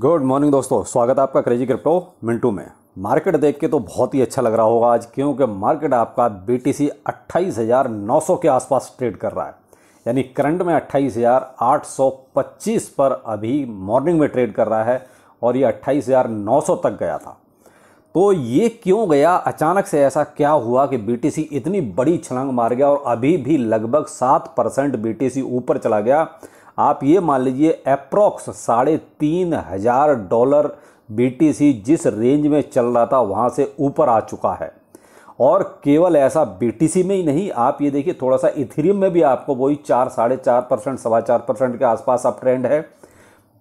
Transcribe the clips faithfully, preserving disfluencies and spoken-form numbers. Good morning दोस्तों, स्वागत है आपका क्रेजी क्रिप्टो मिंटू में। मार्केट देख के तो बहुत ही अच्छा लग रहा होगा आज, क्योंकि मार्केट आपका बीटीसी अट्ठाईस हज़ार नौ सौ के आसपास ट्रेड कर रहा है, यानी करंट में अट्ठाईस हज़ार आठ सौ पच्चीस पर अभी मॉर्निंग में ट्रेड कर रहा है और ये अट्ठाईस हज़ार नौ सौ तक गया था। तो ये क्यों गया, अचानक से ऐसा क्या हुआ कि बीटीसी इतनी बड़ी छलांग मार गया और अभी भी लगभग सात परसेंट बीटीसी ऊपर चला गया। आप ये मान लीजिए अप्रॉक्स साढ़े तीन हज़ार डॉलर बीटीसी जिस रेंज में चल रहा था वहाँ से ऊपर आ चुका है। और केवल ऐसा बीटीसी में ही नहीं, आप ये देखिए थोड़ा सा इथेरियम में भी आपको वही चार साढ़े चार परसेंट सवा चार परसेंट के आसपास अप ट्रेंड है।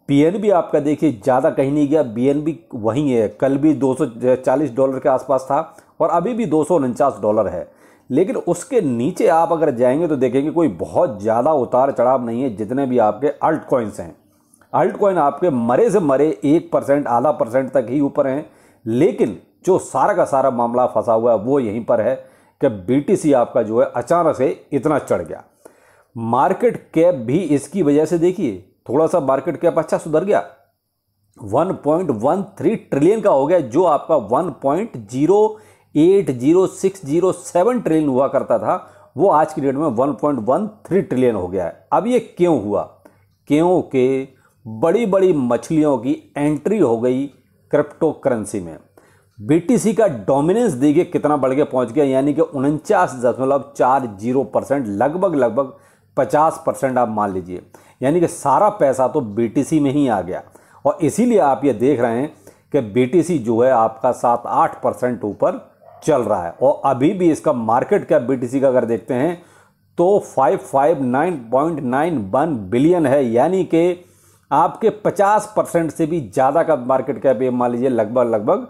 बीएनबी आपका देखिए ज़्यादा कहीं नहीं गया, बीएनबी वहीं है, कल भी दो सौ चालीस डॉलर के आसपास था और अभी भी दो सौ उनचास डॉलर है। लेकिन उसके नीचे आप अगर जाएंगे तो देखेंगे कोई बहुत ज़्यादा उतार चढ़ाव नहीं है। जितने भी आपके अल्ट कॉइन्स हैं, अल्ट कॉइन आपके मरे से मरे एक परसेंट आधा परसेंट तक ही ऊपर हैं। लेकिन जो सारा का सारा मामला फंसा हुआ है वो यहीं पर है कि बीटीसी आपका जो है अचानक से इतना चढ़ गया। मार्केट कैप भी इसकी वजह से देखिए थोड़ा सा मार्केट कैप अच्छा सुधर गया, one point one three trillion का हो गया, जो आपका one point zero eight zero six zero seven trillion हुआ करता था, वो आज की डेट में one point one three trillion हो गया है। अब ये क्यों हुआ? क्योंकि बड़ी बड़ी मछलियों की एंट्री हो गई क्रिप्टो करेंसी में। बीटीसी का डोमिनेंस देखिए कितना बढ़ के पहुंच गया, यानी कि उनचास दशमलव चार जीरो परसेंट, लगभग लगभग पचास परसेंट आप मान लीजिए, यानी कि सारा पैसा तो बीटीसी में ही आ गया। और इसीलिए आप ये देख रहे हैं कि बीटीसी जो है आपका सात आठ परसेंट ऊपर चल रहा है। और अभी भी इसका मार्केट कैप बीटीसी का अगर देखते हैं तो पाँच सौ उनसठ पॉइंट नौ एक बिलियन है, यानी कि आपके पचास परसेंट से भी ज़्यादा का मार्केट कैप ये मान लीजिए लगभग लगभग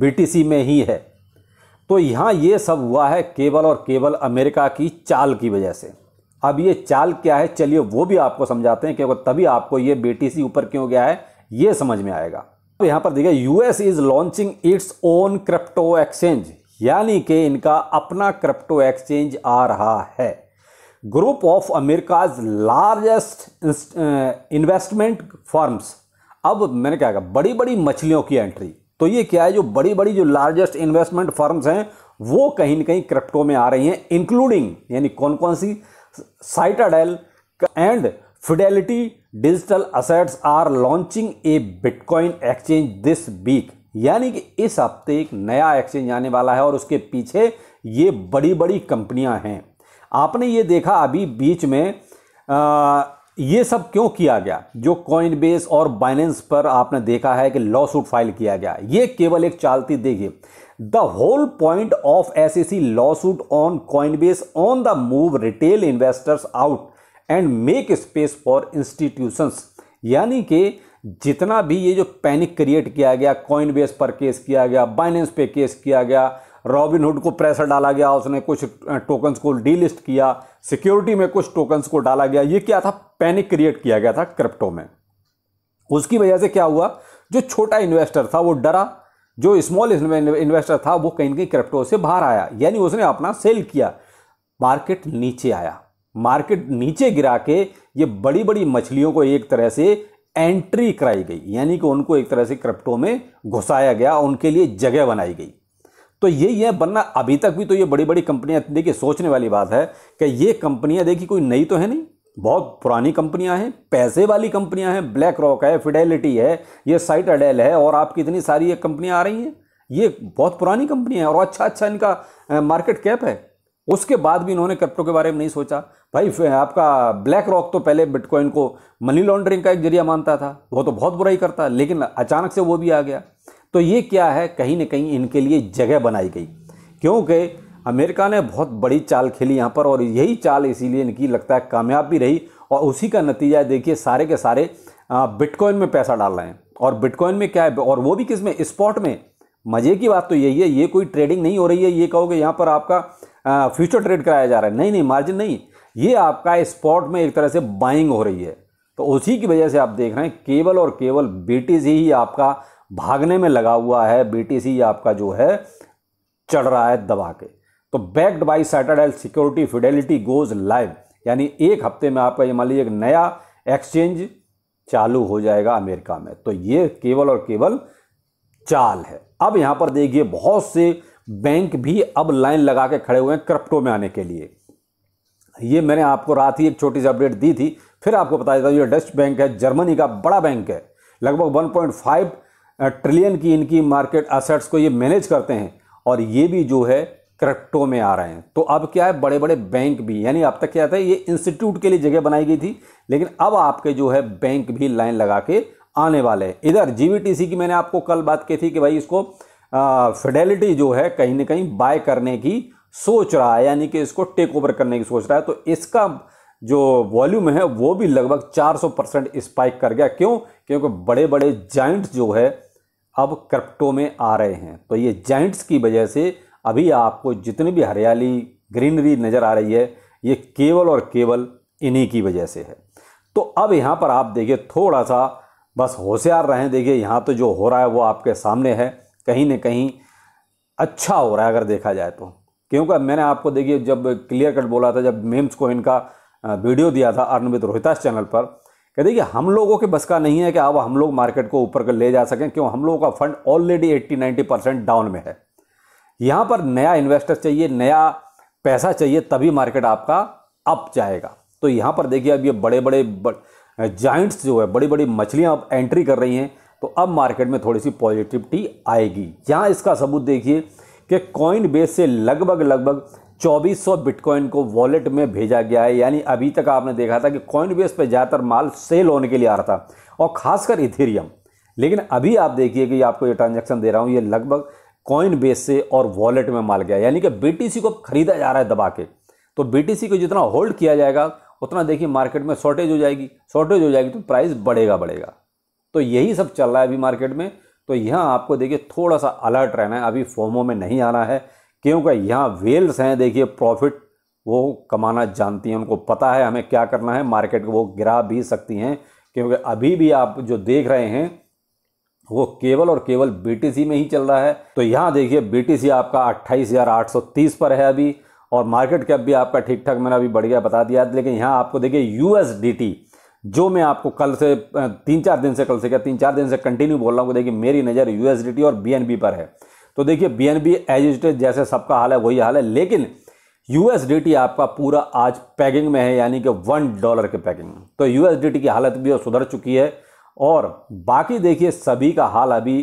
बीटीसी में ही है। तो यहाँ ये सब हुआ है केवल और केवल अमेरिका की चाल की वजह से। अब ये चाल क्या है, चलिए वो भी आपको समझाते हैं, क्योंकि तभी आपको ये बीटीसी ऊपर क्यों गया है ये समझ में आएगा। अब यहाँ पर देखिए US is launching its own crypto exchange, यानी कि इनका अपना क्रिप्टो एक्सचेंज आ रहा है। Group of America's largest investment firms, अब मैंने क्या कहा, बड़ी बड़ी मछलियों की एंट्री। तो ये क्या है, जो बड़ी बड़ी जो लार्जेस्ट इन्वेस्टमेंट फर्म्स हैं वो कहीं ना कहीं क्रिप्टो में आ रही हैं, इंक्लूडिंग यानी कौन कौन सी, Citadel and Fidelity digital assets are launching a bitcoin exchange this week, यानी कि इस हफ्ते एक नया एक्सचेंज आने वाला है और उसके पीछे ये बड़ी बड़ी कंपनियां हैं। आपने ये देखा अभी बीच में आ, ये सब क्यों किया गया, जो कॉइनबेस और बाइनेंस पर आपने देखा है कि लॉ सूट फाइल किया गया, ये केवल एक चालती। देखिए the whole point of S E C lawsuit on Coinbase on the move retail investors out and make space for institutions, यानी कि जितना भी ये जो पैनिक क्रिएट किया गया, कॉइनबेस पर केस किया गया, बाइनेंस पे केस किया गया, रॉबिनहुड को प्रेशर डाला गया, उसने कुछ टोकन्स को डीलिस्ट किया, सिक्योरिटी में कुछ टोकन्स को डाला गया, ये क्या था, पैनिक क्रिएट किया गया था क्रिप्टो में। उसकी वजह से क्या हुआ, जो छोटा इन्वेस्टर था वो डरा, जो स्मॉल इन्वेस्टर था वो कहीं ना कहीं क्रिप्टो से बाहर आया, यानी उसने अपना सेल किया, मार्केट नीचे आया। मार्केट नीचे गिरा के ये बड़ी बड़ी मछलियों को एक तरह से एंट्री कराई गई, यानी कि उनको एक तरह से क्रिप्टो में घुसाया गया, उनके लिए जगह बनाई गई। तो ये ये बनना अभी तक भी तो ये बड़ी बड़ी कंपनियां, देखिए सोचने वाली बात है कि ये कंपनियां देखिए कोई नई तो है नहीं, बहुत पुरानी कंपनियां हैं, पैसे वाली कंपनियां हैं, ब्लैक रॉक है, फिडेलिटी है, ये साइटाडेल है और आपकी इतनी सारी ये कंपनियां आ रही हैं, ये बहुत पुरानी कंपनियां हैं और अच्छा अच्छा इनका मार्केट कैप है। उसके बाद भी इन्होंने क्रिप्टो के बारे में नहीं सोचा। भाई आपका ब्लैक रॉक तो पहले बिटकॉइन को मनी लॉन्ड्रिंग का एक जरिया मानता था, वो तो बहुत बुराई करता, लेकिन अचानक से वो भी आ गया। तो ये क्या है, कहीं ना कहीं इनके लिए जगह बनाई गई, क्योंकि अमेरिका ने बहुत बड़ी चाल खेली यहाँ पर और यही चाल इसीलिए इनकी लगता है कामयाब भी रही। और उसी का नतीजा देखिए सारे के सारे बिटकॉइन में पैसा डाल रहे हैं, और बिटकॉइन में क्या है, और वो भी किस में, स्पॉट में। मज़े की बात तो यही है, ये कोई ट्रेडिंग नहीं हो रही है, ये कहोगे यहाँ पर आपका फ्यूचर ट्रेड कराया जा रहा है, नहीं नहीं, मार्जिन नहीं, ये आपका स्पॉट में एक तरह से बाइंग हो रही है। तो उसी की वजह से आप देख रहे हैं केवल और केवल बीटीसी ही आपका भागने में लगा हुआ है, बीटीसी आपका जो है चढ़ रहा है दबा के। तो backed by Citadel security Fidelity goes live, यानी एक हफ्ते में आपका ये मान लीजिए एक नया एक्सचेंज चालू हो जाएगा अमेरिका में। तो ये केवल और केवल चाल है। अब यहाँ पर देखिए बहुत से बैंक भी अब लाइन लगा के खड़े हुए हैं क्रिप्टो में आने के लिए। ये मैंने आपको रात ही एक छोटी सी अपडेट दी थी, फिर आपको बता देता हूँ। ये डॉयचे बैंक है, जर्मनी का बड़ा बैंक है, लगभग वन पॉइंट फाइव ट्रिलियन की इनकी मार्केट असेट्स को ये मैनेज करते हैं, और ये भी जो है क्रिप्टो में आ रहे हैं। तो अब क्या है, बड़े बड़े बैंक भी, यानी अब तक क्या था, ये इंस्टीट्यूट के लिए जगह बनाई गई थी, लेकिन अब आपके जो है बैंक भी लाइन लगा के आने वाले हैं। इधर जीवीटीसी की मैंने आपको कल बात की थी कि भाई इसको फिडेलिटी जो है कहीं ना कहीं बाय करने की सोच रहा है, यानी कि इसको टेक ओवर करने की सोच रहा है। तो इसका जो वॉल्यूम है वो भी लगभग चार सौ परसेंट स्पाइक कर गया। क्यों? क्योंकि बड़े बड़े जाइंट्स जो है अब क्रिप्टो में आ रहे हैं। तो ये जाइंट्स की वजह से अभी आपको जितनी भी हरियाली ग्रीनरी नज़र आ रही है, ये केवल और केवल इन्हीं की वजह से है। तो अब यहाँ पर आप देखिए थोड़ा सा बस होशियार रहें। देखिए यहाँ तो जो हो रहा है वो आपके सामने है, कहीं ना कहीं अच्छा हो रहा है अगर देखा जाए तो। क्योंकि मैंने आपको देखिए जब क्लियर कट बोला था, जब मेम्स को इनका वीडियो दिया था अर्न विद रोहिताश चैनल पर, कहते कि हम लोगों के बस का नहीं है कि अब हम लोग मार्केट को ऊपर कर ले जा सकें, क्यों हम लोगों का फंड ऑलरेडी अस्सी नब्बे परसेंट डाउन में है। यहाँ पर नया इन्वेस्टर चाहिए, नया पैसा चाहिए, तभी मार्केट आपका अप जाएगा। तो यहाँ पर देखिए अब ये बड़े बड़े जाइंट्स जो है, बड़ी बड़ी मछलियाँ अब एंट्री कर रही हैं, तो अब मार्केट में थोड़ी सी पॉजिटिविटी आएगी। यहाँ इसका सबूत देखिए कि कॉइनबेस से लगभग लगभग चौबीस सौ बिटकॉइन को वॉलेट में भेजा गया है। यानी अभी तक आपने देखा था कि कॉइनबेस पे ज़्यादातर माल सेल होने के लिए आ रहा था, और खासकर इथेरियम। लेकिन अभी आप देखिए कि आपको ये ट्रांजैक्शन दे रहा हूँ, ये लगभग कॉइनबेस से और वॉलेट में माल गया, यानी कि बीटीसी को खरीदा जा रहा है दबा के। तो बीटीसी को जितना होल्ड किया जाएगा उतना देखिए मार्केट में शॉर्टेज हो जाएगी, शॉर्टेज हो जाएगी तो प्राइस बढ़ेगा बढ़ेगा। तो यही सब चल रहा है अभी मार्केट में। तो यहाँ आपको देखिए थोड़ा सा अलर्ट रहना है, अभी फोमो में नहीं आना है, क्योंकि यहाँ वेल्स हैं। देखिए प्रॉफिट वो कमाना जानती हैं, उनको पता है हमें क्या करना है, मार्केट को वो गिरा भी सकती हैं। क्योंकि अभी भी आप जो देख रहे हैं वो केवल और केवल बीटीसी में ही चल रहा है। तो यहाँ देखिए बीटीसी आपका अट्ठाईस हज़ार आठ सौ तीस पर है अभी, और मार्केट कैप भी आपका ठीक ठाक मैंने अभी बढ़ गया बता दिया। लेकिन यहाँ आपको देखिए यूएसडीटी, जो मैं आपको कल से तीन चार दिन से कल से क्या तीन चार दिन से कंटिन्यू बोल रहा हूँ, देखिए मेरी नज़र यूएसडीटी और बीएनबी पर है। तो देखिए बीएनबी एज इट इज जैसे सबका हाल है वही हाल है, लेकिन यूएसडीटी आपका पूरा आज पैकिंग में है, यानी कि वन डॉलर के पैकिंग। तो यूएसडीटी की हालत भी सुधर चुकी है, और बाकी देखिए सभी का हाल अभी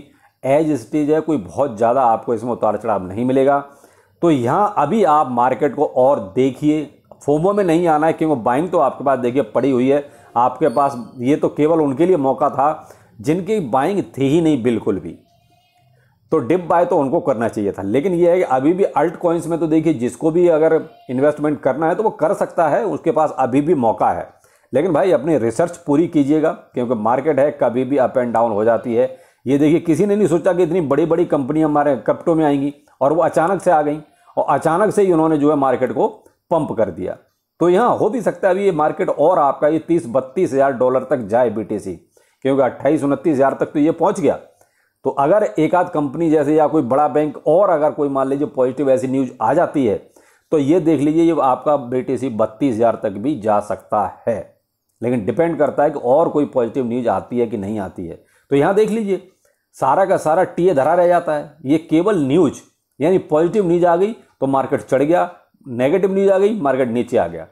एज इट इज है। कोई बहुत ज़्यादा आपको इसमें उतार चढ़ाव नहीं मिलेगा। तो यहाँ अभी आप मार्केट को और देखिए, फोमो में नहीं आना है, क्योंकि बाइंग तो आपके पास देखिए पड़ी हुई है आपके पास। ये तो केवल उनके लिए मौका था जिनकी बाइंग थी ही नहीं बिल्कुल भी, तो डिप बाय तो उनको करना चाहिए था। लेकिन ये है कि अभी भी अल्ट कॉइन्स में तो देखिए जिसको भी अगर इन्वेस्टमेंट करना है तो वो कर सकता है, उसके पास अभी भी मौका है। लेकिन भाई अपनी रिसर्च पूरी कीजिएगा, क्योंकि मार्केट है कभी भी अप एंड डाउन हो जाती है। ये देखिए किसी ने नहीं सोचा कि इतनी बड़ी बड़ी कंपनियां हमारे क्रिप्टो में आएंगी, और वो अचानक से आ गई, और अचानक से ही उन्होंने जो है मार्केट को पंप कर दिया। तो यहाँ हो भी सकता है अभी ये मार्केट और आपका ये तीस बत्तीस हज़ार डॉलर तक जाए बीटीसी, क्योंकि अट्ठाईस उनतीस हज़ार तक तो ये पहुँच गया। तो अगर एक आध कंपनी जैसे या कोई बड़ा बैंक और अगर कोई मान लीजिए पॉजिटिव ऐसी न्यूज़ आ जाती है, तो ये देख लीजिए ये आपका बीटीसी बत्तीस हज़ार तक भी जा सकता है। लेकिन डिपेंड करता है कि और कोई पॉजिटिव न्यूज़ आती है कि नहीं आती है। तो यहाँ देख लीजिए सारा का सारा टीए धरा रह जाता है। ये केवल न्यूज, यानी पॉजिटिव न्यूज आ गई तो मार्केट चढ़ गया, नेगेटिव न्यूज आ गई मार्केट नीचे आ गया।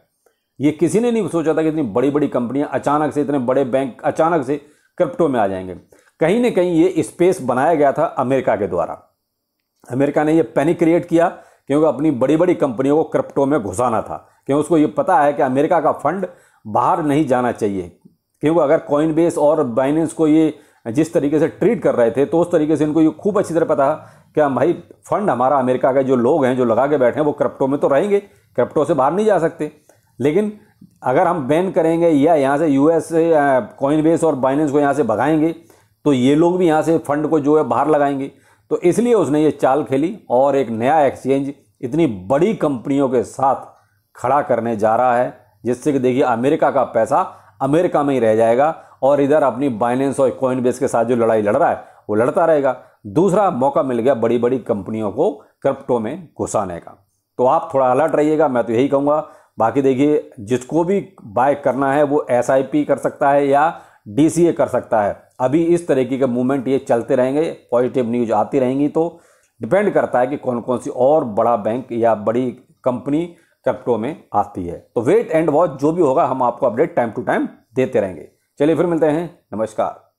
ये किसी ने नहीं सोचा था कि इतनी बड़ी बड़ी कंपनियाँ अचानक से, इतने बड़े बैंक अचानक से क्रिप्टो में आ जाएंगे। कहीं ना कहीं ये स्पेस बनाया गया था अमेरिका के द्वारा। अमेरिका ने ये पैनिक क्रिएट किया क्योंकि अपनी बड़ी बड़ी कंपनियों को क्रिप्टो में घुसाना था, क्योंकि उसको ये पता है कि अमेरिका का फंड बाहर नहीं जाना चाहिए। क्योंकि अगर कॉइनबेस और बाइनेंस को ये जिस तरीके से ट्रीट कर रहे थे, तो उस तरीके से इनको ये खूब अच्छी तरह पता कि भाई फंड हमारा अमेरिका के जो लोग हैं जो लगा के बैठे हैं वो क्रिप्टो में तो रहेंगे, क्रिप्टो से बाहर नहीं जा सकते। लेकिन अगर हम बैन करेंगे या यहाँ से यूएस से कॉइनबेस और बाइनेंस को यहाँ से भगाएंगे, तो ये लोग भी यहाँ से फंड को जो है बाहर लगाएंगे। तो इसलिए उसने ये चाल खेली, और एक नया एक्सचेंज इतनी बड़ी कंपनियों के साथ खड़ा करने जा रहा है, जिससे कि देखिए अमेरिका का पैसा अमेरिका में ही रह जाएगा, और इधर अपनी बाइनेंस और कॉइनबेस के साथ जो लड़ाई लड़ रहा है वो लड़ता रहेगा। दूसरा मौका मिल गया बड़ी बड़ी कंपनियों को क्रिप्टो में घुसाने का। तो आप थोड़ा अलर्ट रहिएगा, मैं तो यही कहूँगा। बाकी देखिए जिसको भी बाय करना है वो एस आई पी कर सकता है, या डीसीए कर सकता है। अभी इस तरीके के मूवमेंट ये चलते रहेंगे, पॉजिटिव न्यूज आती रहेंगी। तो डिपेंड करता है कि कौन कौन सी और बड़ा बैंक या बड़ी कंपनी क्रिप्टो में आती है। तो वेट एंड वॉच, जो भी होगा हम आपको अपडेट टाइम टू टाइम देते रहेंगे। चलिए फिर मिलते हैं, नमस्कार।